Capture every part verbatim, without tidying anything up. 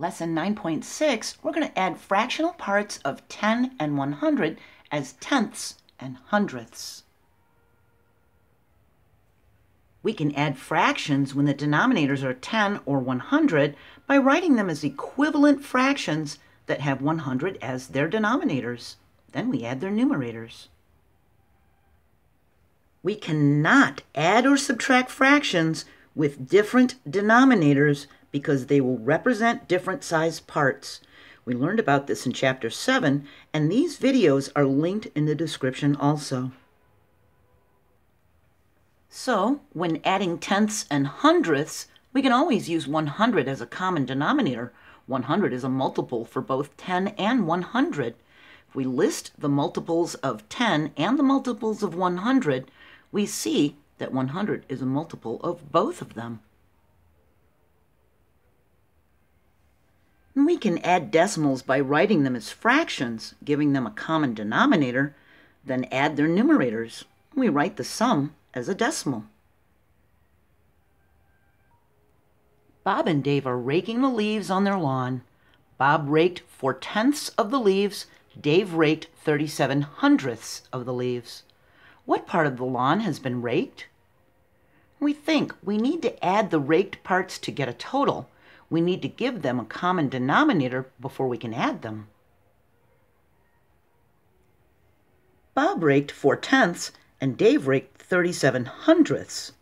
Lesson nine point six, we're going to add fractional parts of ten and one hundred as tenths and hundredths. We can add fractions when the denominators are ten or one hundred by writing them as equivalent fractions that have one hundred as their denominators. Then we add their numerators. We cannot add or subtract fractions with different denominators because they will represent different size parts. We learned about this in Chapter seven, and these videos are linked in the description also. So, when adding tenths and hundredths, we can always use one hundred as a common denominator. one hundred is a multiple for both ten and one hundred. If we list the multiples of ten and the multiples of one hundred, we see that one hundred is a multiple of both of them. And we can add decimals by writing them as fractions, giving them a common denominator, then add their numerators. We write the sum as a decimal. Bob and Dave are raking the leaves on their lawn. Bob raked four tenths of the leaves. Dave raked thirty-seven hundredths of the leaves. What part of the lawn has been raked? We think we need to add the raked parts to get a total. We need to give them a common denominator before we can add them. Bob raked four tenths and Dave raked thirty-seven hundredths.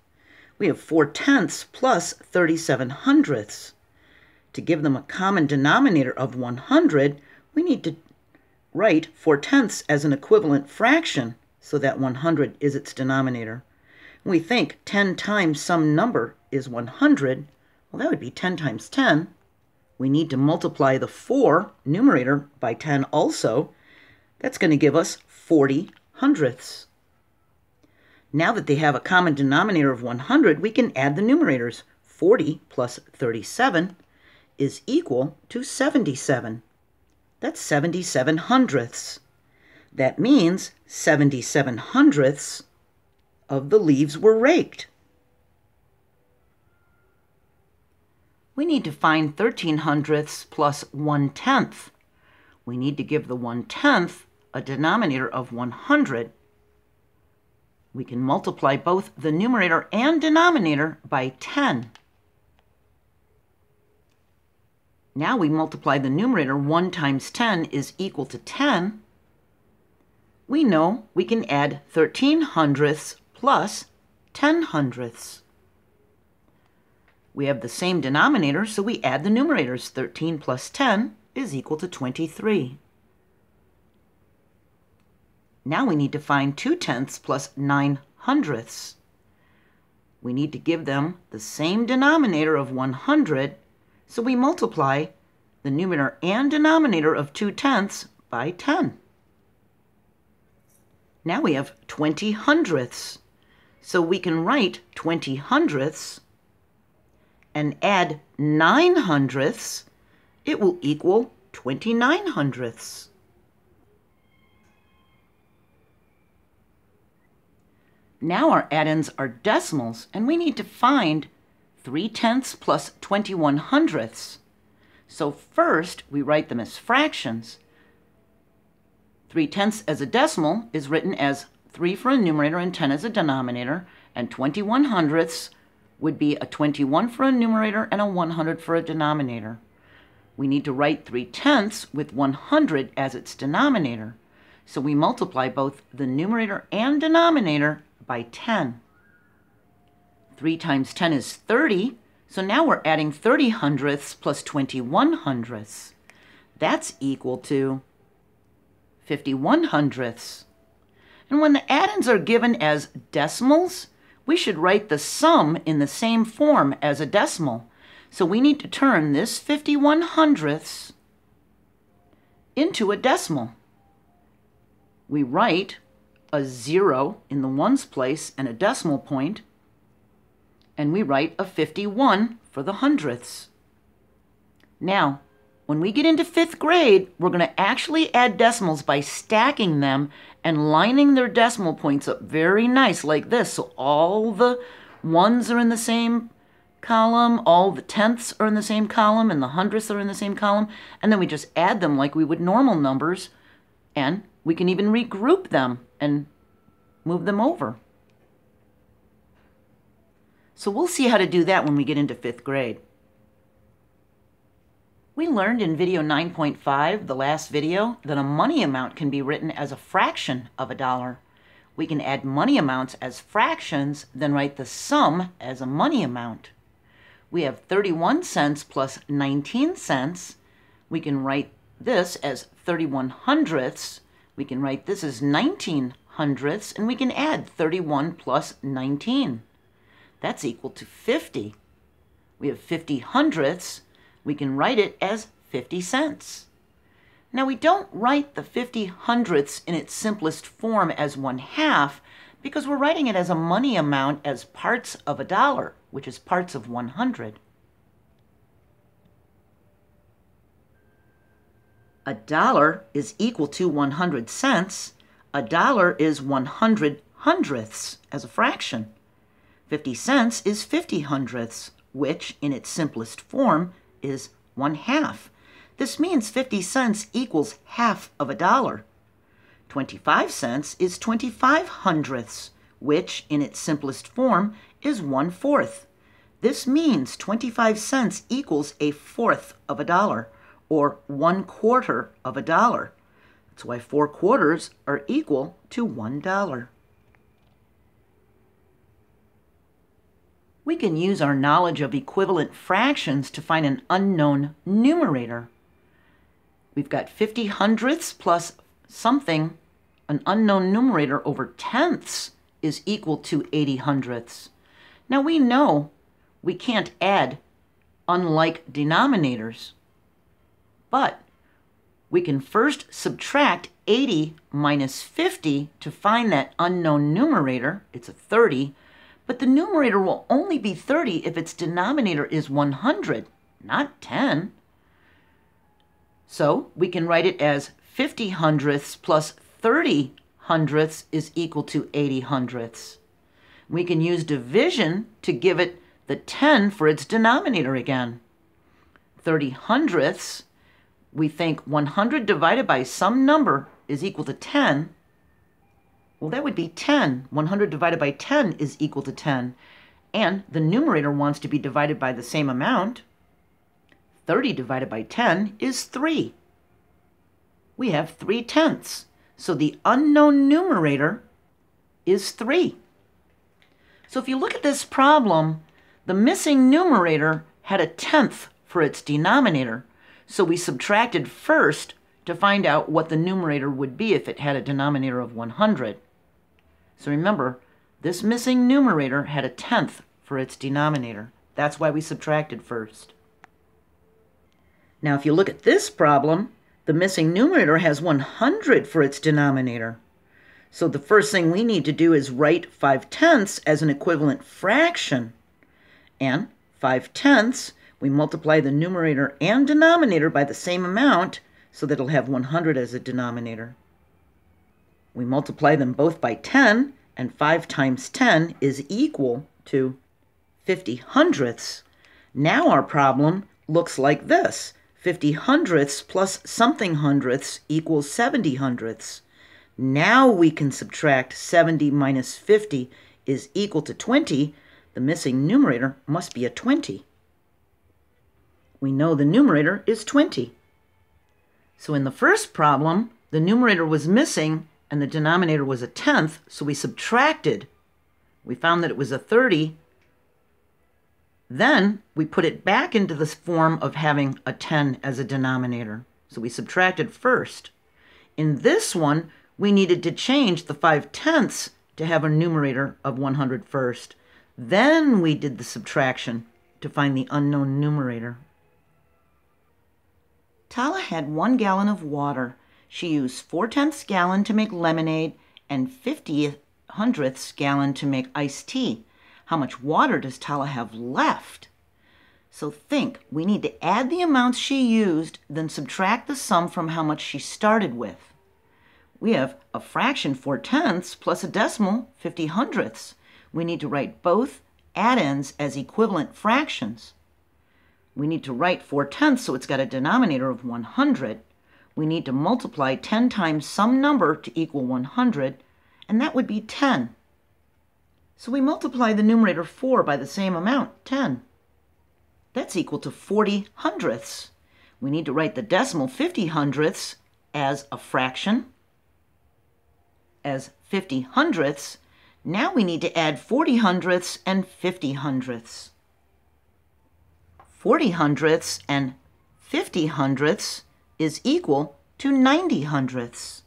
We have four tenths plus thirty-seven hundredths. To give them a common denominator of one hundred, we need to write four tenths as an equivalent fraction so that one hundred is its denominator. We think ten times some number is one hundred. Well, that would be ten times ten. We need to multiply the four numerator by ten also. That's going to give us forty hundredths. Now that they have a common denominator of one hundred, we can add the numerators. forty plus thirty-seven is equal to seventy-seven. That's seventy-seven hundredths. That means seventy-seven hundredths of the leaves were raked. We need to find thirteen hundredths plus one tenth. We need to give the one tenth a denominator of one hundred. We can multiply both the numerator and denominator by ten. Now we multiply the numerator. one times ten is equal to ten. We know we can add thirteen hundredths plus ten hundredths. We have the same denominator, so we add the numerators. thirteen plus ten is equal to twenty-three. Now we need to find two tenths plus nine hundredths. We need to give them the same denominator of one hundred, so we multiply the numerator and denominator of two tenths by ten. Now we have twenty hundredths, so we can write twenty hundredths and add nine hundredths. It will equal twenty-nine hundredths. Now our add-ins are decimals, and we need to find three tenths plus twenty-one hundredths. So first, we write them as fractions. three tenths as a decimal is written as three for a numerator and ten as a denominator, and twenty-one hundredths would be a twenty-one for a numerator and a one hundred for a denominator. We need to write three tenths with one hundred as its denominator. So we multiply both the numerator and denominator by ten. three times ten is thirty, so now we're adding thirty hundredths plus twenty-one hundredths. That's equal to fifty-one hundredths. And when the add-ins are given as decimals, we should write the sum in the same form as a decimal. So we need to turn this fifty-one hundredths into a decimal. We write a zero in the ones place and a decimal point, and we write a fifty-one for the hundredths. Now, when we get into fifth grade, we're going to actually add decimals by stacking them and lining their decimal points up very nice like this, so all the ones are in the same column, all the tenths are in the same column, and the hundredths are in the same column, and then we just add them like we would normal numbers, and we can even regroup them and move them over. So we'll see how to do that when we get into fifth grade. We learned in video nine point five, the last video, that a money amount can be written as a fraction of a dollar. We can add money amounts as fractions, then write the sum as a money amount. We have thirty-one cents plus nineteen cents. We can write this as thirty-one hundredths. We can write this as nineteen hundredths, and we can add thirty-one plus nineteen. That's equal to fifty. We have fifty hundredths. We can write it as fifty cents. Now, we don't write the fifty hundredths in its simplest form as one half because we're writing it as a money amount as parts of a dollar, which is parts of one hundred. A dollar is equal to one hundred cents. A dollar is one hundred hundredths as a fraction. fifty cents is fifty hundredths, which in its simplest form is one half. This means fifty cents equals half of a dollar. twenty-five cents is twenty-five hundredths, which in its simplest form is one fourth. This means twenty-five cents equals a fourth of a dollar, or one quarter of a dollar. That's why four quarters are equal to one dollar. We can use our knowledge of equivalent fractions to find an unknown numerator. We've got fifty hundredths plus something, an unknown numerator over tenths is equal to eighty hundredths. Now we know we can't add unlike denominators, but we can first subtract eighty minus fifty to find that unknown numerator. It's a thirty. But the numerator will only be thirty if its denominator is one hundred, not ten. So we can write it as fifty hundredths plus thirty hundredths is equal to eighty hundredths. We can use division to give it the ten for its denominator again. thirty hundredths, we think one hundred divided by some number is equal to ten. Well, that would be ten. one hundred divided by ten is equal to ten. And the numerator wants to be divided by the same amount. thirty divided by ten is three. We have three tenths. So the unknown numerator is three. So if you look at this problem, the missing numerator had a tenth for its denominator. So we subtracted first to find out what the numerator would be if it had a denominator of one hundred. So remember, this missing numerator had a tenth for its denominator. That's why we subtracted first. Now, if you look at this problem, the missing numerator has one hundred for its denominator. So the first thing we need to do is write five tenths as an equivalent fraction. And five tenths, we multiply the numerator and denominator by the same amount, so that it'll have one hundred as a denominator. We multiply them both by ten, and five times ten is equal to fifty hundredths. Now our problem looks like this. fifty hundredths plus something hundredths equals seventy hundredths. Now we can subtract seventy minus fifty is equal to twenty. The missing numerator must be a twenty. We know the numerator is twenty. So in the first problem, the numerator was missing, and the denominator was a tenth, so we subtracted. We found that it was a thirty. Then we put it back into the form of having a ten as a denominator. So we subtracted first. In this one, we needed to change the five tenths to have a numerator of one hundred first. Then we did the subtraction to find the unknown numerator. Tala had one gallon of water. She used four tenths gallon to make lemonade and fifty hundredths gallon to make iced tea. How much water does Tala have left? So think, we need to add the amounts she used, then subtract the sum from how much she started with. We have a fraction four tenths plus a decimal fifty hundredths. We need to write both addends as equivalent fractions. We need to write four tenths, so it's got a denominator of one hundred. We need to multiply ten times some number to equal one hundred, and that would be ten. So we multiply the numerator four by the same amount, ten. That's equal to forty hundredths. We need to write the decimal fifty hundredths as a fraction, as fifty hundredths. Now we need to add forty hundredths and fifty hundredths. forty hundredths and fifty hundredths is equal to ninety hundredths.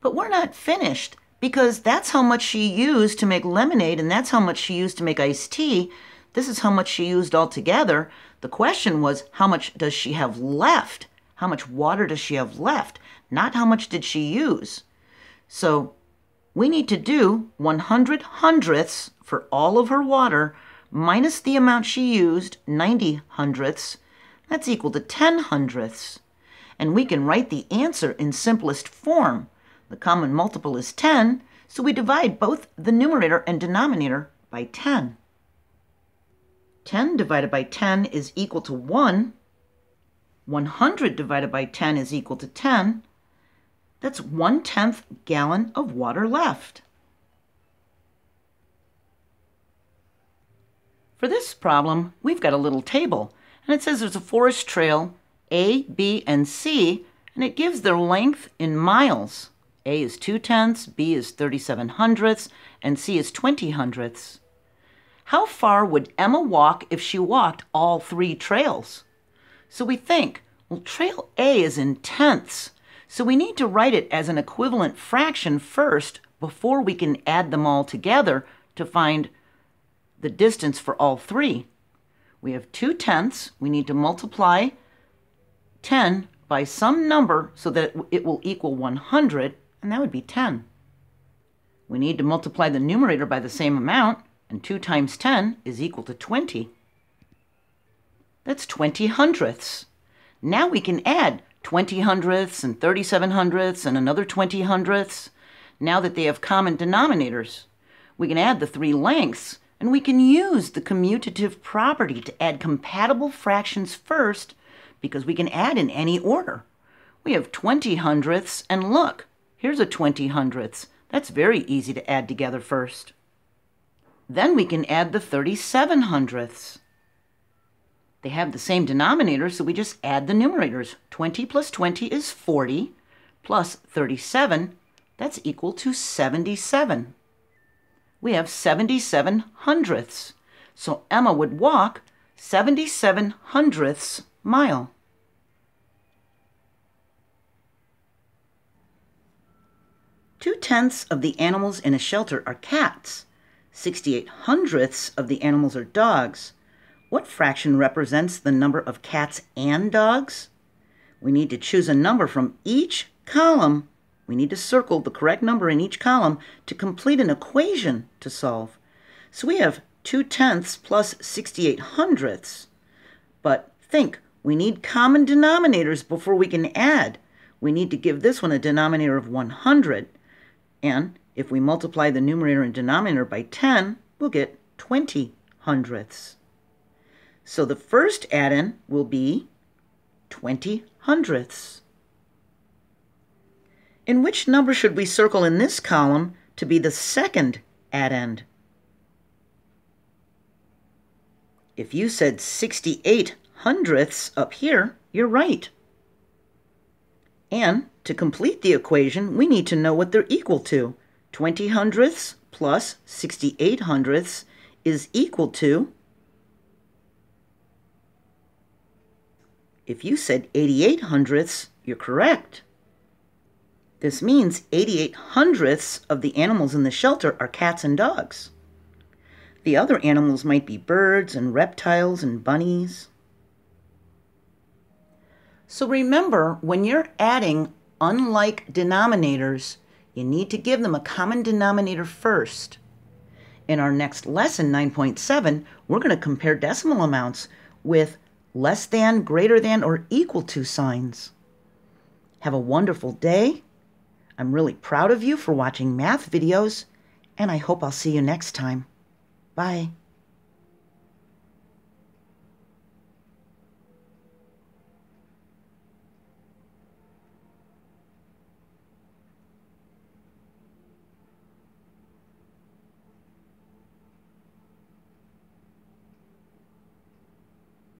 But we're not finished, because that's how much she used to make lemonade, and that's how much she used to make iced tea. This is how much she used altogether. The question was, how much does she have left? How much water does she have left? Not how much did she use. So we need to do one hundred hundredths for all of her water minus the amount she used, ninety hundredths. That's equal to ten hundredths. And we can write the answer in simplest form. The common multiple is ten, so we divide both the numerator and denominator by ten. ten divided by ten is equal to one. one hundred divided by ten is equal to ten. That's one-tenth gallon of water left. For this problem, we've got a little table, and it says there's a forest trail, A, B, and C, and it gives their length in miles. A is two-tenths, B is thirty-seven hundredths, and C is twenty hundredths. How far would Emma walk if she walked all three trails? So we think, well, trail A is in tenths, so we need to write it as an equivalent fraction first before we can add them all together to find the distance for all three. We have two tenths. We need to multiply ten by some number so that it will equal one hundred, and that would be ten. We need to multiply the numerator by the same amount, and two times ten is equal to twenty. That's twenty hundredths. Now we can add twenty hundredths and thirty-seven hundredths and another twenty hundredths. Now that they have common denominators, we can add the three lengths, and we can use the commutative property to add compatible fractions first, because we can add in any order. We have twenty hundredths, and look, here's a twenty hundredths. That's very easy to add together first. Then we can add the thirty-seven hundredths. They have the same denominator, so we just add the numerators. twenty plus twenty is forty, plus thirty-seven, that's equal to seventy-seven. We have seventy-seven hundredths. So Emma would walk seventy-seven hundredths mile. Two-tenths of the animals in a shelter are cats. sixty-eight hundredths of the animals are dogs. What fraction represents the number of cats and dogs? We need to choose a number from each column. We need to circle the correct number in each column to complete an equation to solve. So we have two tenths plus sixty-eight hundredths. But think, we need common denominators before we can add. We need to give this one a denominator of one hundred. And if we multiply the numerator and denominator by ten, we'll get twenty hundredths. So the first add-in will be twenty hundredths. And which number should we circle in this column to be the second addend? If you said sixty-eight hundredths up here, you're right. And to complete the equation, we need to know what they're equal to. twenty hundredths plus sixty-eight hundredths is equal to, if you said eighty-eight hundredths, you're correct. This means eighty-eight hundredths of the animals in the shelter are cats and dogs. The other animals might be birds and reptiles and bunnies. So remember, when you're adding unlike denominators, you need to give them a common denominator first. In our next lesson, nine point seven, we're going to compare decimal amounts with less than, greater than, or equal to signs. Have a wonderful day. I'm really proud of you for watching math videos, and I hope I'll see you next time. Bye.